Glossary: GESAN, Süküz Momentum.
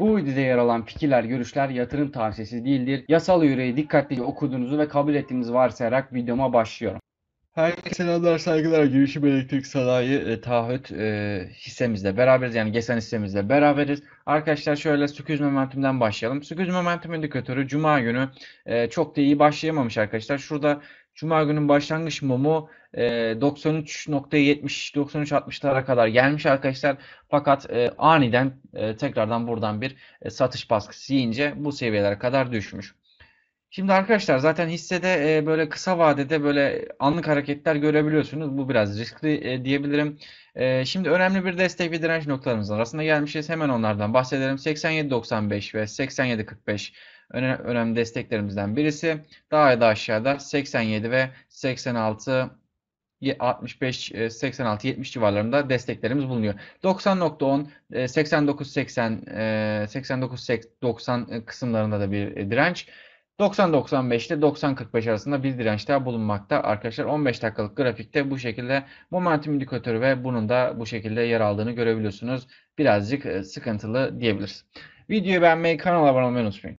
Bu videoda yer alan fikirler, görüşler yatırım tavsiyesi değildir. Yasal yöreyi dikkatlice okuduğunuzu ve kabul ettiğinizi varsayarak videoma başlıyorum. Herkese selamlar, saygılar. Girişim Elektrik Sanayi taahhüt hissemizle beraberiz. Yani GESAN hissemizle beraberiz. Arkadaşlar şöyle Süküz Momentum'dan başlayalım. Süküz Momentum indikatörü Cuma günü çok da iyi başlayamamış arkadaşlar. Şurada Cuma günün başlangıç mumu 93.70-93.60'lara kadar gelmiş arkadaşlar. Fakat aniden tekrardan buradan bir satış baskısı yiyince bu seviyelere kadar düşmüş. Şimdi arkadaşlar zaten hissede böyle kısa vadede böyle anlık hareketler görebiliyorsunuz. Bu biraz riskli diyebilirim. Şimdi önemli bir destek ve direnç noktalarımızın arasında gelmişiz. Hemen onlardan bahsedelim. 87.95 ve 87.45 önemli desteklerimizden birisi. Daha da aşağıda 87 ve 86.70 civarlarında desteklerimiz bulunuyor. 90.10, 89.80, 89.90 kısımlarında da bir direnç. 90.95 ile 90.45 arasında bir direnç daha bulunmakta. Arkadaşlar 15 dakikalık grafikte bu şekilde momentum indikatörü ve bunun da bu şekilde yer aldığını görebiliyorsunuz. Birazcık sıkıntılı diyebiliriz. Videoyu beğenmeyi, kanala abone olmayı unutmayın.